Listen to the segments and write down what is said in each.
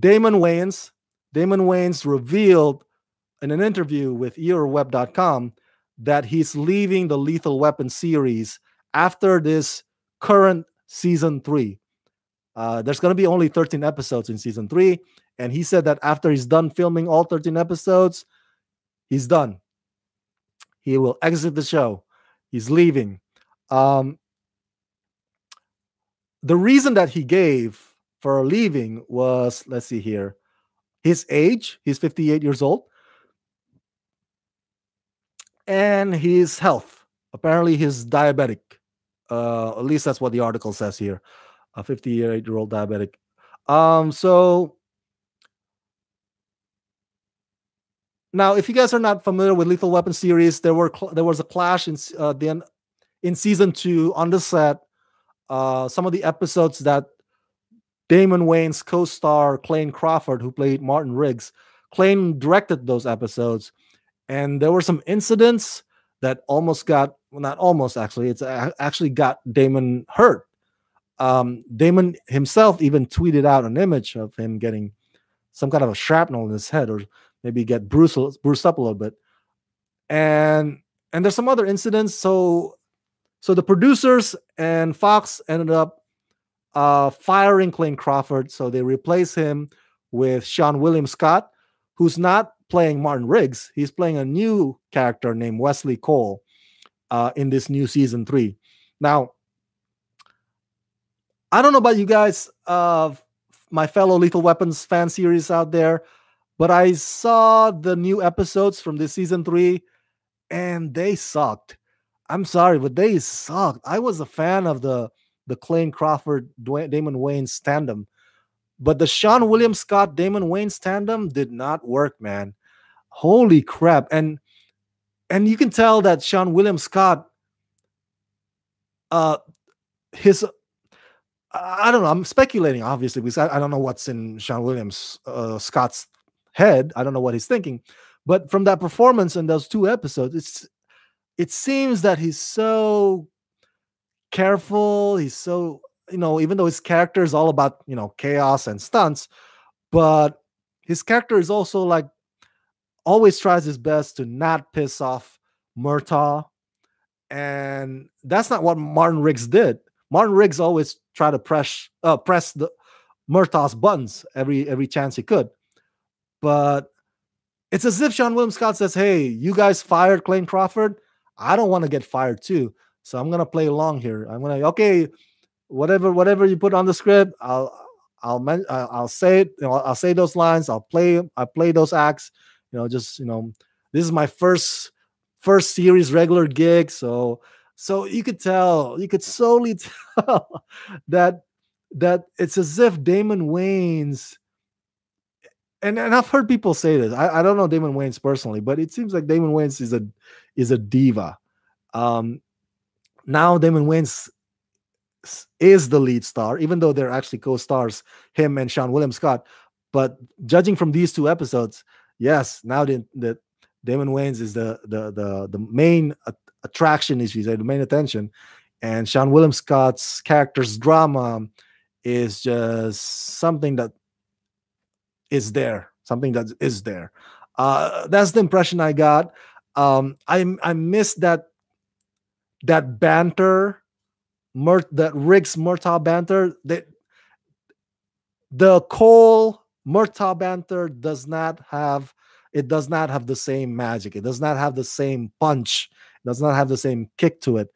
Damon Wayans revealed in an interview with EarWeb.com that he's leaving the Lethal Weapon series after this current season 3. There's going to be only 13 episodes in season 3. And he said that after he's done filming all 13 episodes, he's done. He will exit the show. He's leaving. The reason that he gave for leaving was, let's see here, his age. He's 58 years old. And his health. Apparently he's diabetic. At least that's what the article says here. A 58-year-old diabetic. So now, if you guys are not familiar with Lethal Weapon series, there was a clash in season 2 on the set. Some of the episodes that Damon Wayans' co-star Clayne Crawford, who played Martin Riggs, Clayne directed those episodes, and there were some incidents that almost got, well, not almost actually, it's actually got Damon hurt. Damon himself even tweeted out an image of him getting some kind of a shrapnel in his head, or maybe get bruised up a little bit. And there's some other incidents. So the producers and Fox ended up firing Clayne Crawford. So they replaced him with Seann William Scott, who's not playing Martin Riggs. He's playing a new character named Wesley Cole in this new season 3. Now, I don't know about you guys, my fellow Lethal Weapons fan series out there, but I saw the new episodes from this season 3, and they sucked. I'm sorry, but they sucked. I was a fan of the Clayne Crawford, Damon Wayans tandem, but the Seann William Scott, Damon Wayans tandem did not work, man. Holy crap. And you can tell that Seann William Scott, I don't know. I'm speculating, obviously, because I don't know what's in Seann William Scott's head. I don't know what he's thinking, but from that performance in those 2 episodes, it seems that he's so careful. He's so, even though his character is all about, chaos and stunts, but his character is also like always tries his best to not piss off Murtaugh, and that's not what Martin Riggs did. Martin Riggs always tried to press the Murtaugh's buttons every chance he could. But it's as if Seann William Scott says, hey, you guys fired Clayne Crawford. I don't want to get fired too. So I'm going to play along here. I'm going to, okay, whatever you put on the script, I'll say it. I'll say those lines. I'll play those acts. This is my first series regular gig. So you could solely tell that it's as if Damon Wayans, and I've heard people say this. I don't know Damon Wayans personally, but it seems like Damon Wayans is a diva. Now Damon Wayans is the lead star, even though they're actually co-stars, him and Seann William Scott. But judging from these 2 episodes, yes, now that Damon Wayans is the main attraction, is the main attention, and Seann William Scott's character's drama is just something that is there, that's the impression I got. I missed that banter, that Riggs Murtaugh banter. The Cole Murtaugh banter does not have the same magic. It does not have the same punch. Does not have the same kick to it,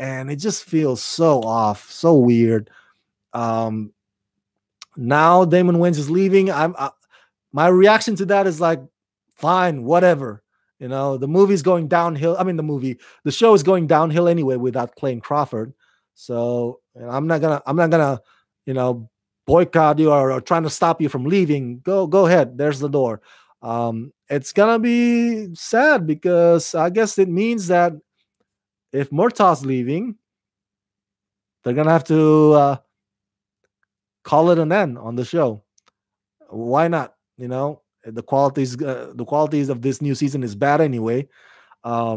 and it just feels so off, so weird. Now Damon Wayans is leaving. My reaction to that is like, fine, whatever. The movie's going downhill. I mean, the show is going downhill anyway without Clayne Crawford. So I'm not gonna, boycott you or trying to stop you from leaving. Go ahead. There's the door. It's gonna be sad because I guess it means that if Murtaugh's leaving, they're gonna have to call it an end on the show. Why not? The qualities of this new season is bad anyway. I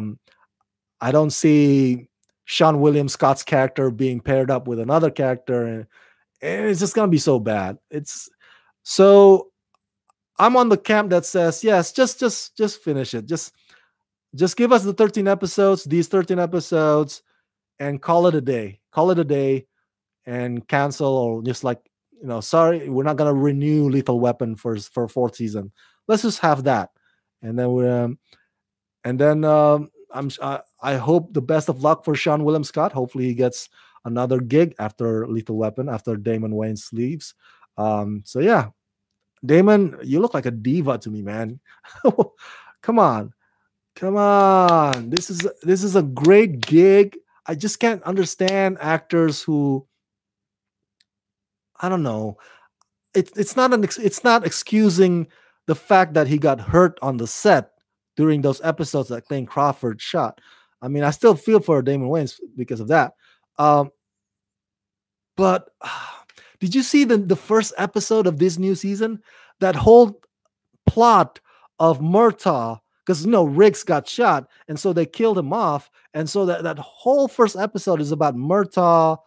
don't see Seann William Scott's character being paired up with another character, and it's just gonna be so bad. It's So I'm on the camp that says, yes, just finish it. Just give us the 13 episodes, these 13 episodes, and call it a day. Call it a day and cancel, or just like, you know, sorry, we're not going to renew Lethal Weapon for fourth season. Let's just have that. And then we're, I hope the best of luck for Seann William Scott. Hopefully he gets another gig after Lethal Weapon, after Damon Wayans leaves. So yeah, Damon, you look like a diva to me, man. Come on. Come on. This is a great gig. I just can't understand actors who, I don't know. It's not excusing the fact that he got hurt on the set during those episodes that Clayne Crawford shot. I mean, I still feel for Damon Wayans because of that. Did you see the first episode of this new season? That whole plot of Murtaugh, because, you know, Riggs got shot, and so they killed him off. And so that whole first episode is about Murtaugh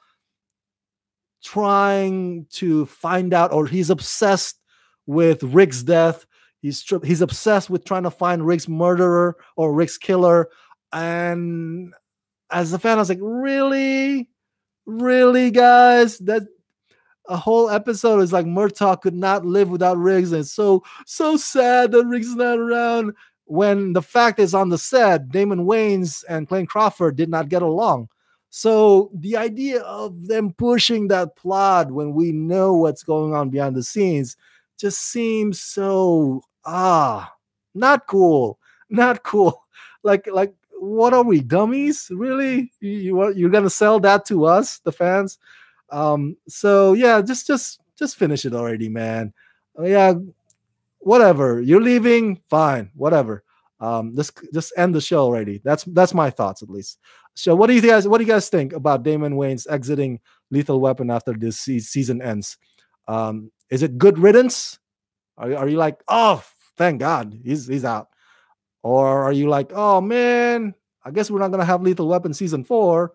trying to find out, or he's obsessed with Riggs' death. He's obsessed with trying to find Riggs' murderer or Riggs' killer. And as a fan, I was like, really? Really, guys? That a whole episode is like Murtaugh could not live without Riggs, and it's so sad that Riggs is not around. When the fact is, on the set, Damon Wayans and Clayne Crawford did not get along. So the idea of them pushing that plot when we know what's going on behind the scenes just seems so not cool. Not cool. Like what are we, dummies? Really? You're gonna sell that to us, the fans? So yeah, just finish it already, man. Yeah, whatever. You're leaving, fine, whatever. Just end the show already. That's my thoughts, at least. So what do you guys think about Damon Wayans exiting Lethal Weapon after this season ends? Is it good riddance? Are you like, oh, thank God, he's out? Or are you like, oh man, I guess we're not gonna have Lethal Weapon season 4.